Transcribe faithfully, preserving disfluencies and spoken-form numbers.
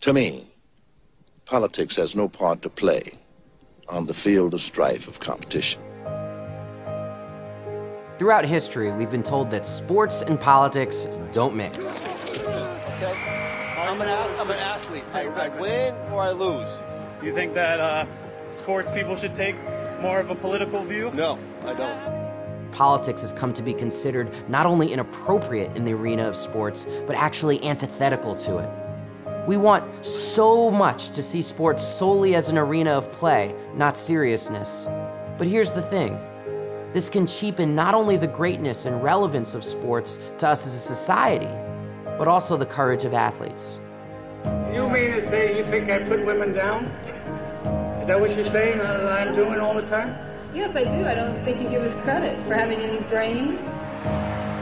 To me, politics has no part to play on the field of strife of competition. Throughout history, we've been told that sports and politics don't mix. Okay. I'm an, I'm an athlete. I, I win or I lose. You think that uh, sports people should take more of a political view? No, I don't. Politics has come to be considered not only inappropriate in the arena of sports, but actually antithetical to it. We want so much to see sports solely as an arena of play, not seriousness. But here's the thing. This can cheapen not only the greatness and relevance of sports to us as a society, but also the courage of athletes. You mean to say you think I put women down? Is that what you're saying that I'm doing all the time? Yes, I do. I don't think you give us credit for having any brains.